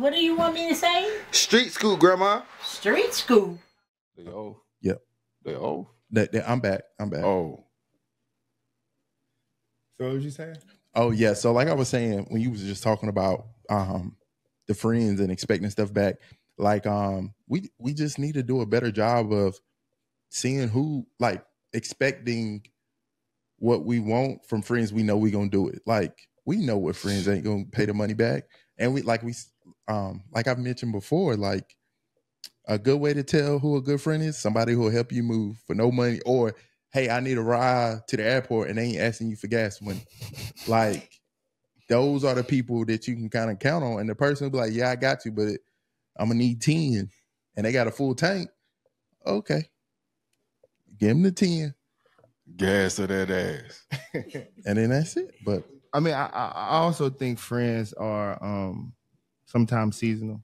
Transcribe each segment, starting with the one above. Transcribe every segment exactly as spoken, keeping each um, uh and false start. What do you want me to say? Street Scoop, Grandma. Street Scoop. They old. Yep. They old. They, they, I'm back. I'm back. Oh. So what was you saying? Oh, yeah. So like I was saying, when you was just talking about um, the friends and expecting stuff back, like um, we we just need to do a better job of seeing who, like, expecting what we want from friends we know we gonna do it. Like, we know what friends ain't gonna pay the money back. And we like we um like I've mentioned before, like a good way to tell who a good friend is, somebody who'll help you move for no money, or hey, I need a ride to the airport and they ain't asking you for gas money. Like, those are the people that you can kind of count on. And the person will be like, yeah, I got you, but I'm gonna need ten. And they got a full tank. Okay. Give them the ten. Gas to that ass. And then that's it. But I mean, I, I also think friends are um, sometimes seasonal.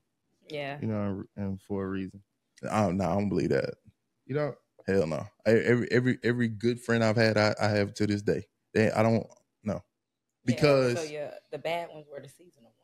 Yeah. You know, and for a reason. I don't, no, I don't believe that. You know? Hell no. I, every every every good friend I've had, I, I have to this day. They, I don't, no. Because. Yeah, so yeah, the bad ones were the seasonal ones.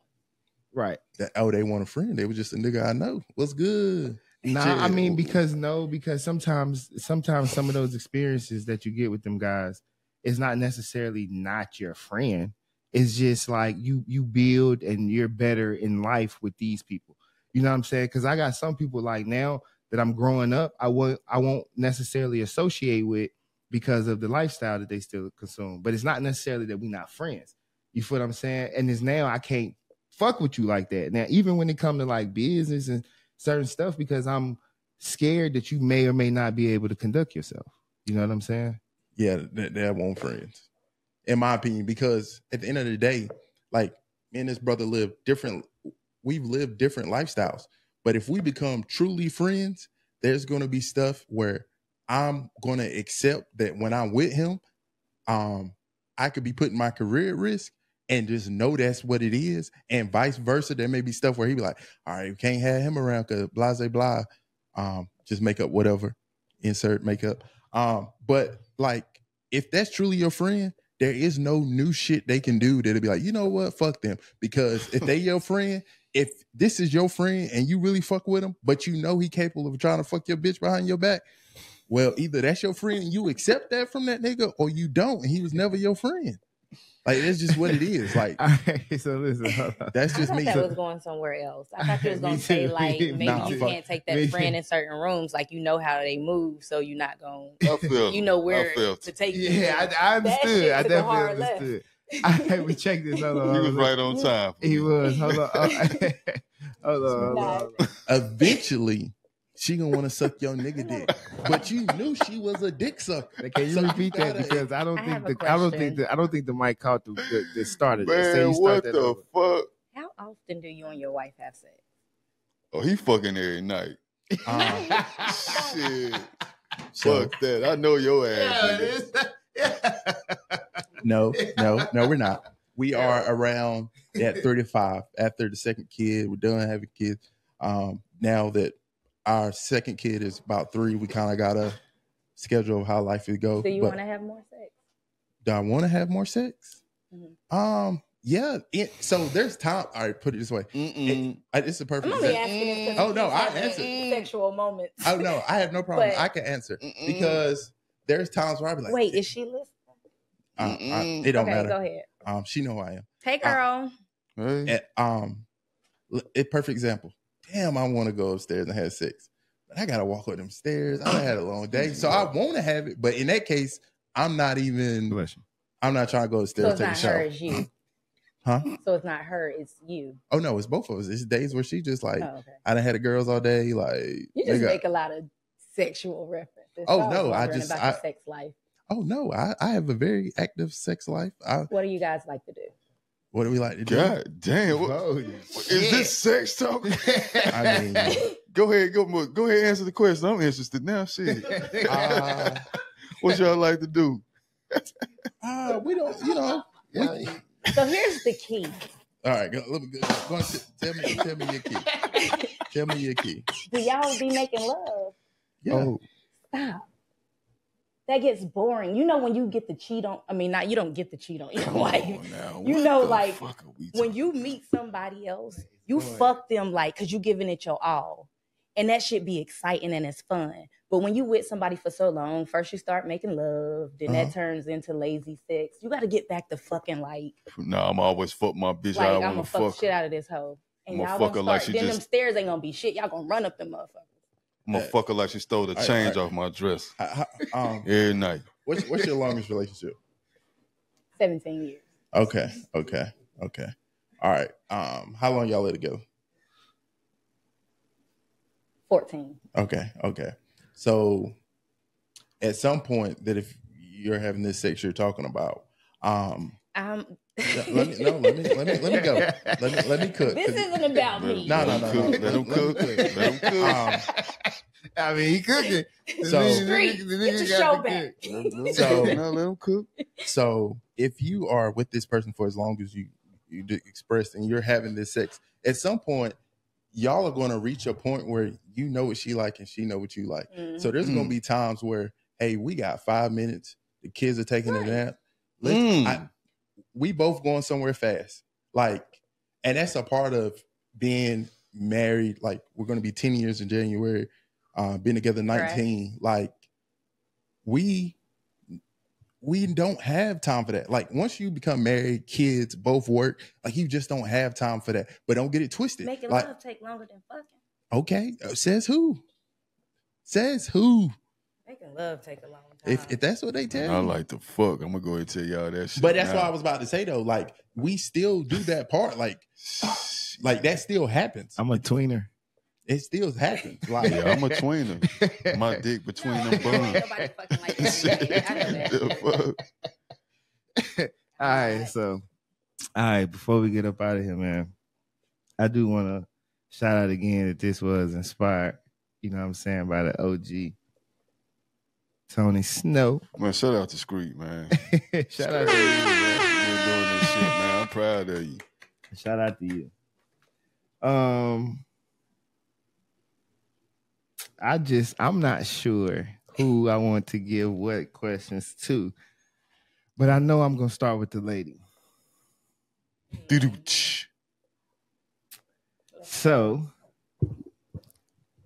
Right. That, oh, they want a friend. They were just a nigga I know. What's good? No, nah, I mean, because no, because sometimes, sometimes some of those experiences that you get with them guys, it's not necessarily not your friend. It's just like you you build and you're better in life with these people. You know what I'm saying? Because I got some people like now that I'm growing up, I won't I won't necessarily associate with because of the lifestyle that they still consume. But it's not necessarily that we're not friends. You feel what I'm saying? And it's now I can't fuck with you like that. Now, even when it comes to like business and certain stuff, because I'm scared that you may or may not be able to conduct yourself. You know what I'm saying? Yeah, that, that won't friends, in my opinion, because at the end of the day, like, me and this brother live different. We've lived different lifestyles. But if we become truly friends, there's going to be stuff where I'm going to accept that when I'm with him, um, I could be putting my career at risk and just know that's what it is. And vice versa, there may be stuff where he be like, all right, you can't have him around because blah, blah, blah. Um, just make up whatever. Insert makeup. Um, but like, if that's truly your friend, there is no new shit they can do that'll be like, you know what, fuck them. Because if they your friend, if this is your friend and you really fuck with him, but you know he capable of trying to fuck your bitch behind your back, well, either that's your friend and you accept that from that nigga, or you don't, and he was never your friend. Like, it's just what it is. Like, all right, so listen, that's just I me. That so, was going somewhere else. I thought you was gonna say like maybe nah, you fuck. can't take that me friend too. in certain rooms. Like, you know how they move, so you're not gonna. I feel you know where I feel to take. Yeah, you I, I understood. I definitely understood. I, we checked this. Hold on. He was right on time. He was. Hold on. Hold on. Hold on, hold on. Eventually, she gonna want to suck your nigga dick, but you knew she was a dick sucker. Can you so repeat you that? Because I don't I think the question. I don't think the I don't think the mic caught the the, the start of Man, so what that the over. fuck? How often do you and your wife have sex? Oh, he fucking every night. Uh, shit, so, fuck that. I know your ass. Yeah, yeah. No, no, no, we're not. We are around at thirty-five after the second kid. We're done having kids. Um, now that our second kid is about three, we kind of got a schedule of how life would go. So you want to have more sex? Do I want to have more sex? Mm-hmm. Um, yeah. It, so there's time. All right, put it this way. It, I, it's the perfect. I'm only asking this oh no, I answer sexual moments. Oh no, I have no problem. But I can answer mm-mm. because there's times where I be like, wait, is she listening? I, I, it don't okay, matter. Go ahead. Um, she know who I am. Hey, girl. Um, hey. um a perfect example. Damn, I want to go upstairs and have sex, but I gotta walk up them stairs. I had a long day, so I want to have it. But in that case, I'm not even. I'm not trying to go upstairs. So it's take not a her, it's you. Huh? So it's not her, it's you. Oh no, it's both of us. It's days where she just like, oh, okay. I done had the girls all day. Like, you just got, make a lot of sexual references. Oh no, I just about I, your sex life. Oh no, I, I have a very active sex life. I, what do you guys like to do? What do we like to do? God damn. What, oh, yeah. Is this sex talk? I mean, go ahead, go, go ahead and answer the question. I'm interested now. Shit. Uh, what y'all like to do? Uh, we don't, you know. We, so here's the key. All right, go, let me go. go on, tell, me, tell me your key. Tell me your key. Do y'all be making love? Yeah. Oh. Stop. that gets boring. You know when you get to cheat on, I mean, not you don't get to cheat on your wife. You know, like when you meet somebody else, you fuck them like, cause you giving it your all. And that shit be exciting and it's fun. But when you with somebody for so long, first you start making love, then uh-huh. that turns into lazy sex. You got to get back to fucking like. No, nah, I'm always fuck my bitch. Like, I I'm gonna fuck, fuck shit out of this hoe, and y'all gonna start. Like she then just, them stairs ain't gonna be shit. Y'all gonna run up them motherfuckers. I'm gonna fuck her like she stole the all change right, right. off my dress I, I, um, every night. What's what's your longest relationship? Seventeen years. Okay, okay, okay. All right. Um, how long y'all let it go? fourteen. Okay, okay. So at some point that if you're having this sex you're talking about, um, um let me no, let me let me let me go. Let me let me cook. This isn't about me. No, no, no. Let him cook. Let him cook. I mean he cooking. So get your show back. So no, let him cook. So if you are with this person for as long as you you expressed and you're having this sex, at some point y'all are going to reach a point where you know what she like and she know what you like. Mm-hmm. So there's mm-hmm. going to be times where, hey, we got five minutes. The kids are taking right. a nap. Let's, mm. I, we both going somewhere fast. Like, and that's a part of being married. Like we're going to be ten years in January, uh, been together nineteen. Right. Like we, we don't have time for that. Like once you become married, kids, both work, like you just don't have time for that. But don't get it twisted. Making like, love take longer than fucking. Okay. Says who? Says who? Making love take a long time. If, if that's what they tell you. I like to fuck. I'm going to go ahead and tell y'all that shit. But that's what I was about to say though. Like we still do that part. Like, like that still happens. I'm a tweener. It still happens. Like yeah, I'm a tweener. My dick between no, them buns. Nobody fucking like that. All right, so all right. Before we get up out of here, man, I do want to shout out again that this was inspired. You know what I'm saying, by the O G Tony Snow. Man, shout out to Street, man. shout Street. out to you, man. You're doing this shit, man. I'm proud of you. Shout out to you. Um. I just, I'm not sure who I want to give what questions to, but I know I'm going to start with the lady. So,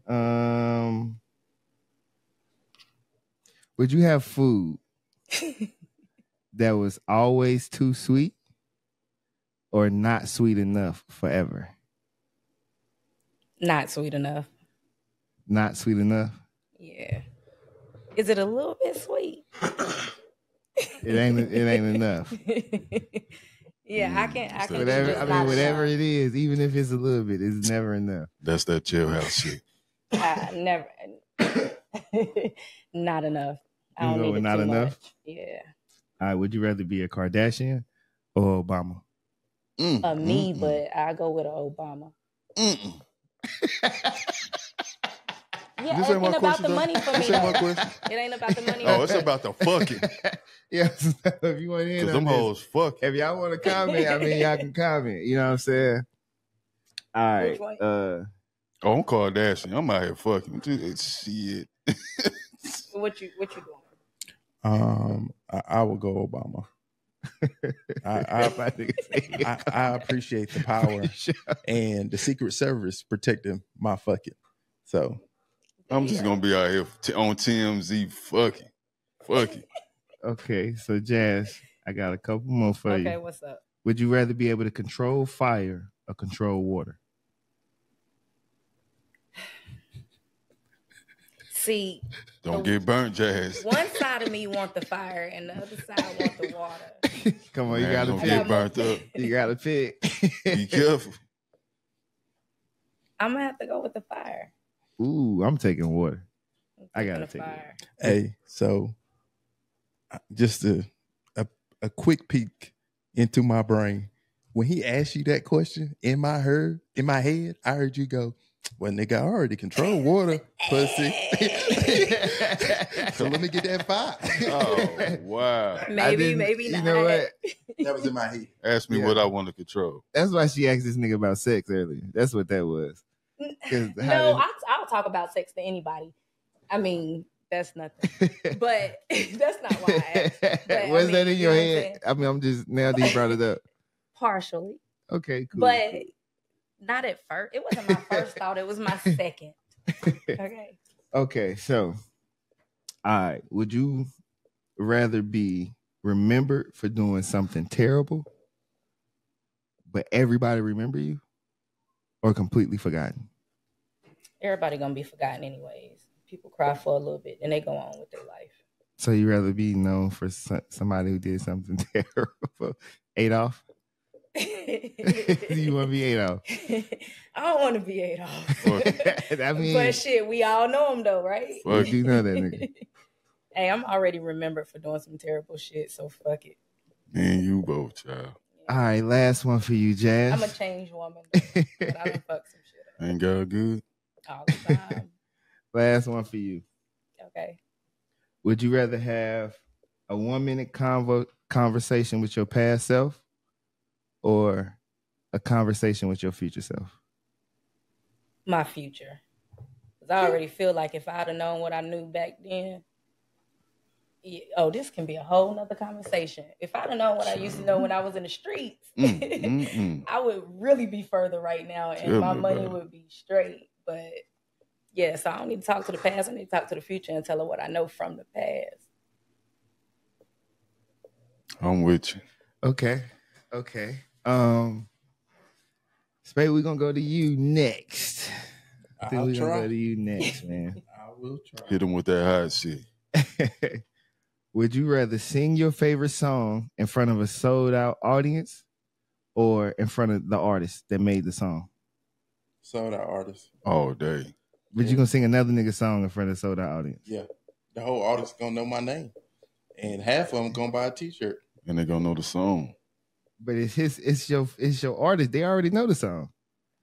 um, would you have food that was always too sweet or not sweet enough forever? Not sweet enough. Not sweet enough? Yeah. Is it a little bit sweet? it ain't it ain't enough. yeah, mm, I can I can whatever I mean whatever shot. It is, even if it's a little bit, it's never enough. That's that chill house shit. I never not enough. I don't you know, need it not too enough. Much. Yeah. All right, would you rather be a Kardashian or Obama? Mm, uh, me, mm, but mm. I go with an Obama. Mm-mm. Yeah, this ain't, ain't about the though. Money for this me. Ain't it ain't about the money. Oh, it's about the fucking. yeah, so if you want to hear that. Because them hoes fuck. If y'all want to comment, I mean, y'all can comment. You know what I'm saying? All right. Uh, oh, I'm Kardashian. I'm out here fucking. Shit. what you What you doing? Um, I, I will go Obama. I, I, I, I appreciate the power and the Secret Service protecting my fucking. So. I'm just gonna be out here on T M Z fucking. Fucking. Okay, so Jazz, I got a couple more for okay, you. Okay, what's up? Would you rather be able to control fire or control water? See. Don't the, get burnt, Jazz. One side of me want the fire and the other side want the water. Come on, man, you gotta don't pick. Get burnt up. You gotta pick. Be careful. I'm gonna have to go with the fire. Ooh, I'm taking water. I'm taking I gotta take fire. It. Hey, so just a, a a quick peek into my brain. When he asked you that question, in my heard, in my head, I heard you go, "Well, nigga, I already control water, pussy." So let me get that fire. Oh wow! Maybe, maybe not. You know what? That was in my head. Ask me yeah. what I want to control. That's why she asked this nigga about sex earlier. That's what that was. No, I, I'll talk about sex to anybody. I mean, That's nothing. But that's not why I asked. But, was I mean, that in your you know head? I mean, I'm just, now that you brought it up. Partially. Okay, cool. But not at first. It wasn't my first thought. It was my second. Okay. Okay, so, all right. Would you rather be remembered for doing something terrible, but everybody remember you, or completely forgotten? Everybody gonna be forgotten anyways. People cry for a little bit, and they go on with their life. So you'd rather be known for somebody who did something terrible? Adolf? You want to be Adolf? I don't want to be Adolf. I mean, but shit, we all know him though, right? Fuck, you know that nigga. Hey, I'm already remembered for doing some terrible shit, so fuck it. Man, you both, child. Yeah. All right, last one for you, Jazz. I'm a changed woman, though, but I done fucked some shit up. Ain't God good? All the time. Last one for you. Okay. Would you rather have a one-minute convo conversation with your past self or a conversation with your future self? My future. Because I already feel like if I'd have known what I knew back then, yeah, oh, this can be a whole nother conversation. If I'd have known what I used to know when I was in the streets, mm, mm, mm. I would really be further right now, and Tell my money about. would be straight. But yeah, so I don't need to talk to the past. I need to talk to the future and tell her what I know from the past. I'm with you. Okay. Okay. Um, Spade, we're going to go to you next. I think we're going to go to you next, man. I will try. Hit him with that hot shit. Would you rather sing your favorite song in front of a sold-out audience or in front of the artist that made the song? Sold-out artist. All day. But yeah. You gonna sing another nigga song in front of the sold out audience? Yeah, the whole audience gonna know my name, and half of them gonna buy a T-shirt, and they gonna know the song. But it's his, it's your, it's your artist. They already know the song.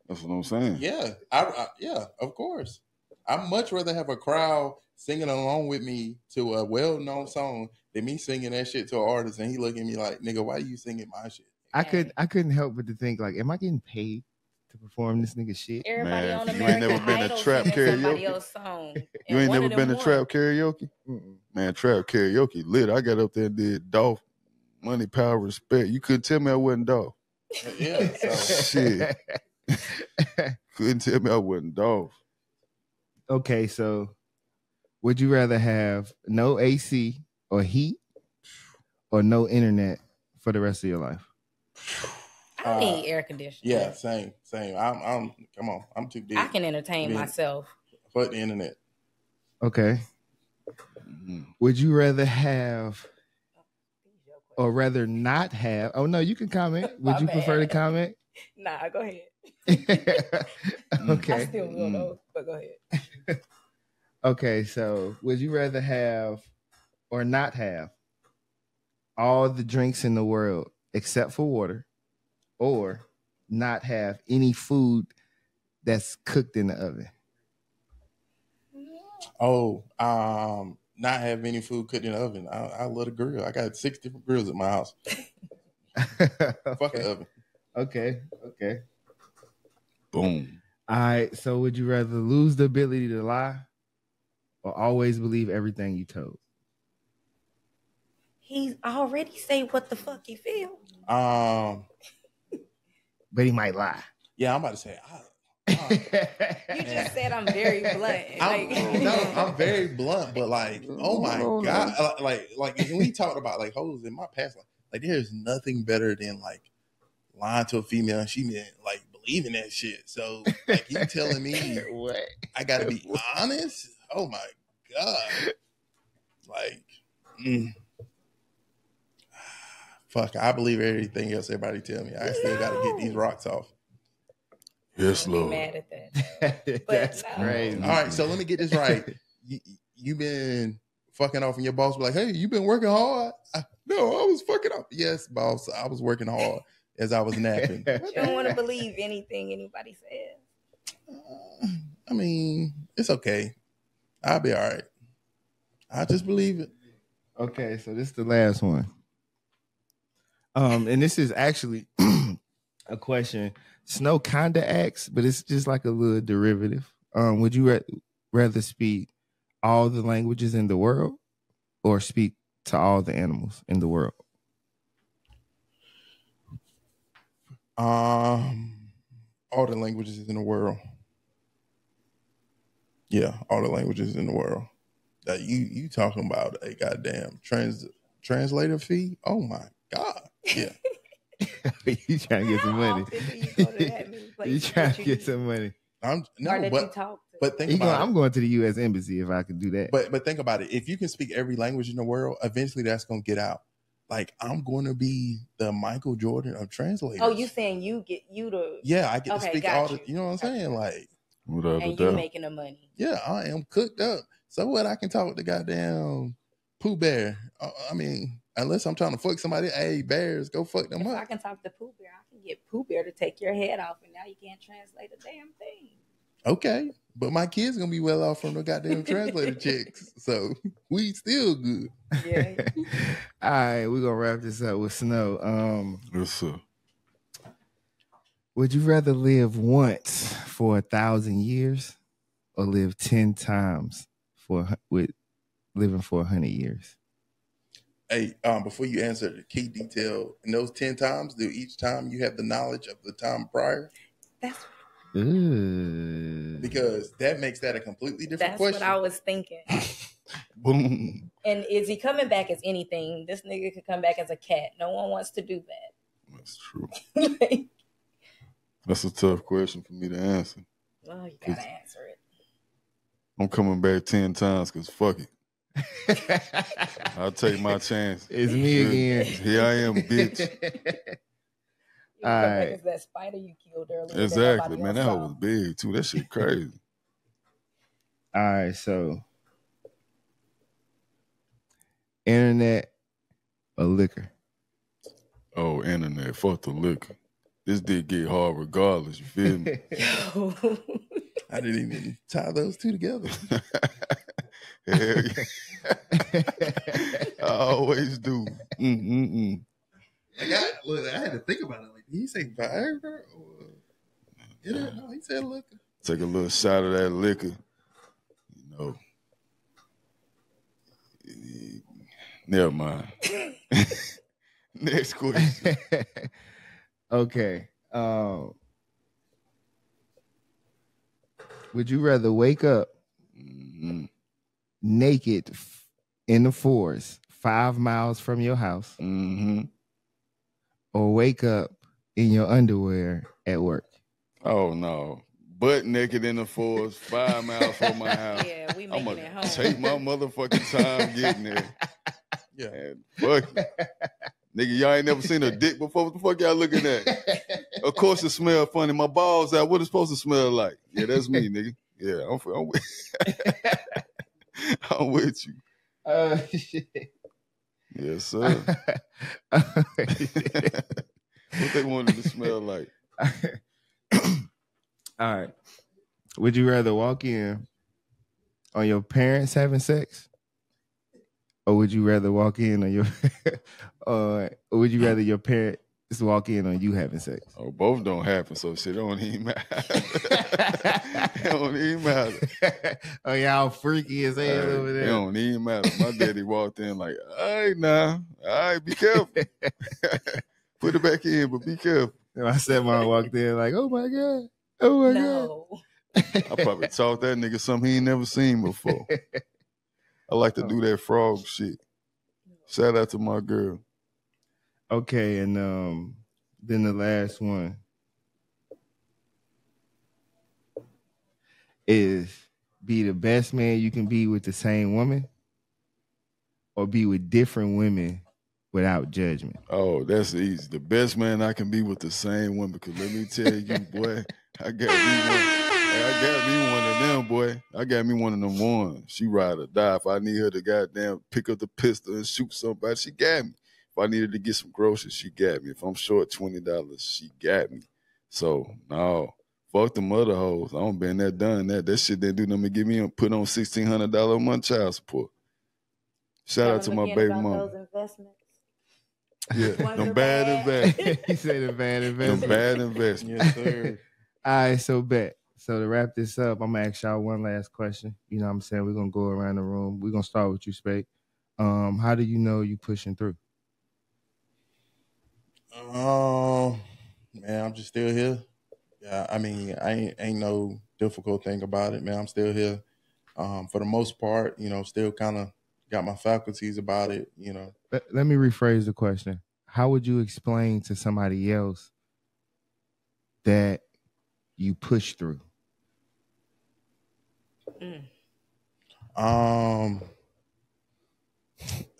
That's what I'm saying. Yeah, I, I yeah, of course. I'd much rather have a crowd singing along with me to a well known song than me singing that shit to an artist, and he looking at me like, "Nigga, why are you singing my shit?" I could, I couldn't help but to think like, "Am I getting paid to perform this nigga shit?" Everybody Man, on American you ain't never been to trap karaoke. Song, you ain't never been to trap karaoke. Mm-mm. Man, trap karaoke lit. I got up there and did Dolph, Money, Power, Respect. You couldn't tell me I wasn't Dolph. Yeah, shit. Couldn't tell me I wasn't Dolph. Okay, so would you rather have no A C or heat, or no internet for the rest of your life? I need uh, air conditioning. Yeah, same, same. I'm, I'm. Come on, I'm too deep. I can entertain deep. myself. Fuck the internet. Okay. Would you rather have, or rather not have? Oh no, you can comment. Would you bad. prefer to comment? Nah, go ahead. Okay. I still don't know, but go ahead. Okay, so would you rather have, or not have, all the drinks in the world except for water, or not have any food that's cooked in the oven? Oh, um, not have any food cooked in the oven. I, I love the grill. I got six different grills at my house. Okay. Fuck the oven. Okay, okay. Boom. All right, so would you rather lose the ability to lie or always believe everything you told? He's already say what the fuck he feel. Um... But he might lie. Yeah, I'm about to say. I, uh, you just man. said I'm very blunt. I'm, like, no, I'm very blunt, but like, oh my god, like, like when we talked about like hoes in my past, like, like there is nothing better than like lying to a female and she meant like believing that shit. So like you telling me what? I gotta be honest? Oh my god, like. Mm. Fuck, I believe everything else everybody tell me. I still no. got to get these rocks off. Yes, Lord. I'm mad at that. But that's no. crazy. All right, so let me get this right. you, you been fucking off and your boss be like, hey, you been working hard? I, no, I was fucking off. Yes, boss, I was working hard as I was napping. You don't want to believe anything anybody says. Uh, I mean, it's okay. I'll be all right. I just believe it. Okay, so this is the last one. Um, and this is actually a question Snow kinda asks, but it's just like a little derivative. Um, would you ra rather speak all the languages in the world or speak to all the animals in the world? Um, all the languages in the world. Yeah, all the languages in the world. That you you talking about a goddamn trans translator fee? Oh my god! Yeah, you trying to get some money? You, to you trying to get some money? I'm no, but but think about I'm going to the U S embassy if I could do that. But but think about it. If you can speak every language in the world, eventually that's gonna get out. Like, I'm going to be the Michael Jordan of translators. Oh, you saying you get you to... Yeah, I get okay, to speak all you. the... You know what I'm saying? Like... Without and you making the money. Yeah, I am cooked up. So what? I can talk with the goddamn Pooh Bear. Uh, I mean, unless I'm trying to fuck somebody. Hey, bears, go fuck them if up. I can talk to Pooh Bear. I can get Pooh Bear to take your head off, and now you can't translate a damn thing. Okay, but my kid's going to be well off from the goddamn translator chicks. So we still good. Yeah. All right, we're going to wrap this up with Snow. Um, yes, sir. Would you rather live once for a thousand years or live ten times for with living for a hundred years? Hey, um, before you answer, the key detail in those ten times, do each time you have the knowledge of the time prior? That's Ooh. Because that makes that a completely different That's question. That's what I was thinking. Boom. And is he coming back as anything? This nigga could come back as a cat. No one wants to do that. That's true. Like, that's a tough question for me to answer. Well, you gotta answer it. I'm coming back ten times because fuck it. I'll take my chance. It's me again. Here I am, bitch. All right. It's that spider you killed earlier. Exactly, man. That hole was big too. That shit crazy. All right, so internet or liquor? Oh, internet. Fuck the liquor. This did get hard regardless, you feel me? I didn't even tie those two together. Hell yeah. I always do. Mm-mm-mm. Like I, look, I had to think about it. Like, did he say Viagra? Or... Yeah, no, he said liquor. Take a little shot of that liquor. You know. Never mind. Next question. Okay. Um, would you rather wake up mm-hmm. naked in the forest five miles from your house mm-hmm. or wake up in your underwear at work? Oh, no. Butt naked in the forest five miles from my house. Yeah, we making it home. I'm going to take my motherfucking time getting there. Yeah. And fuck it. Nigga, y'all ain't never seen a dick before. What the fuck y'all looking at? Of course it smell funny. My balls out. What it supposed to smell like? Yeah, that's me, nigga. Yeah, I'm, I'm, with, I'm with you. Oh, shit. Yes, sir. What they wanted to smell like? All right. Would you rather walk in on your parents having sex? Or would you rather walk in on your, uh, or would you rather your parents walk in on you having sex? Oh, both don't happen, so shit don't even matter. It don't even matter. Oh, y'all freaky as hell hey, over there. It don't even matter. My daddy walked in like, all right, nah, all right, be careful. Put it back in, but be careful. And my stepmom walked in like, oh my god, oh my no. god. I probably taught that nigga something he ain't never seen before. I like to do that frog shit. Shout out to my girl. Okay, and um, then the last one is be the best man you can be with the same woman or be with different women without judgment. Oh, that's easy. The best man I can be with the same woman, because let me tell you, boy, I got me one. I got me one of them, boy. I got me one of them ones. She ride or die. If I need her to goddamn pick up the pistol and shoot somebody, she got me. If I needed to get some groceries, she got me. If I'm short twenty dollars, she got me. So, no. Fuck them other hoes. I don't been that done that. That shit didn't do nothing but give me and put on sixteen hundred dollars a month child support. Shout out to my baby mama. Those investments. Yeah, them bad investments. He said the bad investments. Them bad investments. Yes, sir. All right, so bet. So to wrap this up, I'm going to ask y'all one last question. You know what I'm saying? We're going to go around the room. We're going to start with you, Spade. Um, how do you know you pushing through? Um, man, I'm just still here. Yeah, I mean, I ain't, ain't no difficult thing about it, man. I'm still here. Um, for the most part, you know, still kind of got my faculties about it, you know. Let, let me rephrase the question. How would you explain to somebody else that you push through? Mm. Um,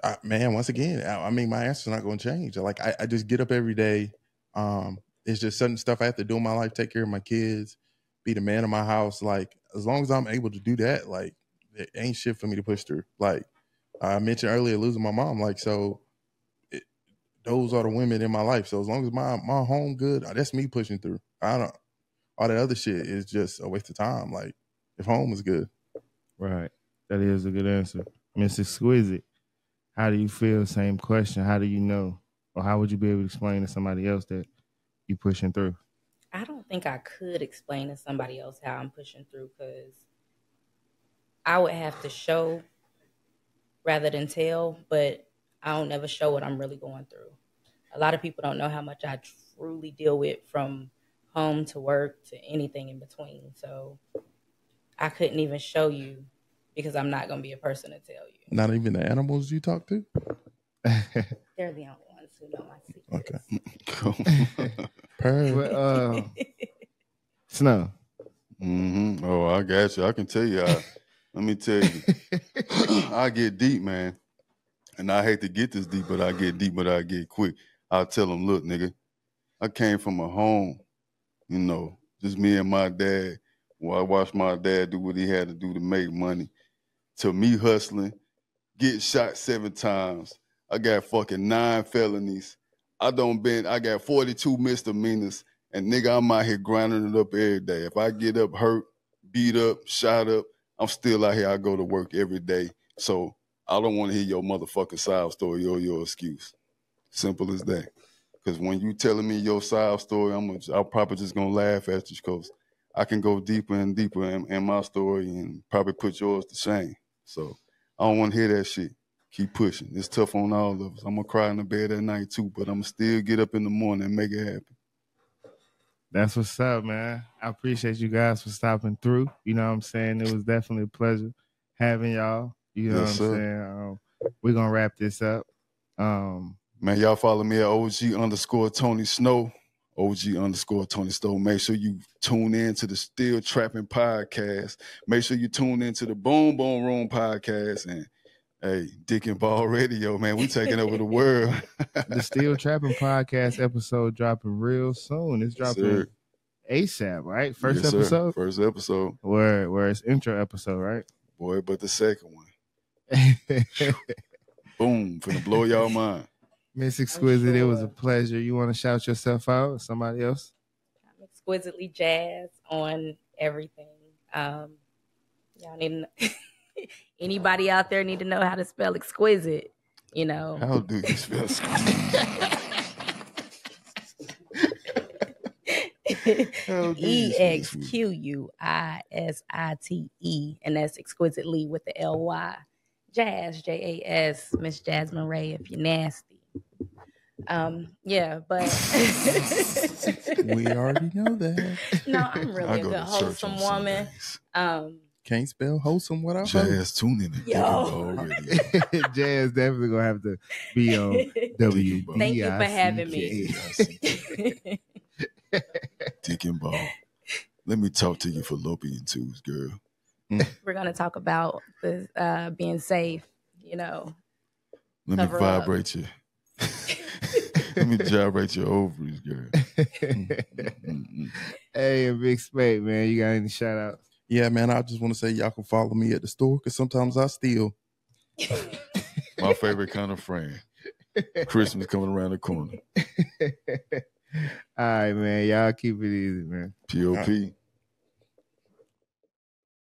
I, man, once again, I, I mean, my answer's not going to change. Like, I, I just get up every day. Um, it's just certain stuff I have to do in my life, take care of my kids, be the man of my house. Like, as long as I'm able to do that, like, it ain't shit for me to push through. Like, I mentioned earlier, losing my mom. Like, so it, those are the women in my life. So as long as my, my home good, that's me pushing through. I don't, all that other shit is just a waste of time. Like, if home is good. Right. That is a good answer. Miss Exquisite, how do you feel? Same question. How do you know? Or how would you be able to explain to somebody else that you pushing through? I don't think I could explain to somebody else how I'm pushing through, because I would have to show rather than tell, but I don't ever show what I'm really going through. A lot of people don't know how much I truly deal with, from home to work to anything in between. So I couldn't even show you, because I'm not going to be a person to tell you. Not even the animals you talk to? They're the only ones who know my secrets. Okay. Well, uh, Snow. Mm-hmm. Oh, I got you. I can tell you. I, let me tell you. I get deep, man. And I hate to get this deep, but I get deep, but I get quick. I'll tell them, look, nigga, I came from a home, you know, just me and my dad. Well, I watched my dad do what he had to do to make money. To me hustling, get shot seven times. I got fucking nine felonies. I don't been, I got forty-two misdemeanors. And nigga, I'm out here grinding it up every day. If I get up hurt, beat up, shot up, I'm still out here. I go to work every day. So I don't want to hear your motherfucking side story or your excuse. Simple as that. Because when you telling me your side story, I'm gonna, I'm probably just going to laugh at you, because I can go deeper and deeper in, in my story and probably put yours to shame. So I don't want to hear that shit. Keep pushing. It's tough on all of us. I'm going to cry in the bed at night too, but I'm going to still get up in the morning and make it happen. That's what's up, man. I appreciate you guys for stopping through. You know what I'm saying? It was definitely a pleasure having y'all. You know yes, what I'm sir. saying? Um, we're going to wrap this up. Um, man, y'all follow me at O G underscore Tony Snow. O G underscore Tony Snow. Make sure you tune in to the Steel Trapping Podcast. Make sure you tune in to the Boom Boom Room Podcast. And hey, Dick and Ball Radio, man. We taking over the world. The Steel Trapping Podcast episode dropping real soon. It's dropping yes, ASAP, right? First yes, episode? Sir. First episode. Where, where it's intro episode, right? Boy, but the second one. Boom. Finna blow y'all mind. Miss Exquisite, sure. It was a pleasure. You want to shout yourself out? Somebody else? I'm exquisitely jazz on everything. Um, y'all need to Anybody out there need to know how to spell exquisite, you know. How do you spell exquisite? E X Q U I S I T E, and that's exquisitely with the L Y. Jazz, J A S, Miss Jasmine Ray, if you're nasty. Um, yeah, but we already know that. No, I'm really I a good wholesome woman. Um Can't spell wholesome without Jazz tune in. Yo. Jazz definitely gonna have to be on W B I C K. Thank you for having me. Dick and Ball. Let me talk to you for fallopian tubes, girl. Mm. We're gonna talk about this, uh, being safe. You know. Let me vibrate up. you. Let me gyrate your ovaries, girl. Mm-hmm. Hey, Big Spade, man. You got any shout outs? Yeah, man, I just want to say y'all can follow me at the store, because sometimes I steal. My favorite kind of friend. Christmas coming around the corner. All right, man. Y'all keep it easy, man. P O P.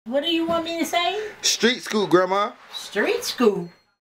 What do you want me to say? Street Scoop, Grandma. Street Scoop.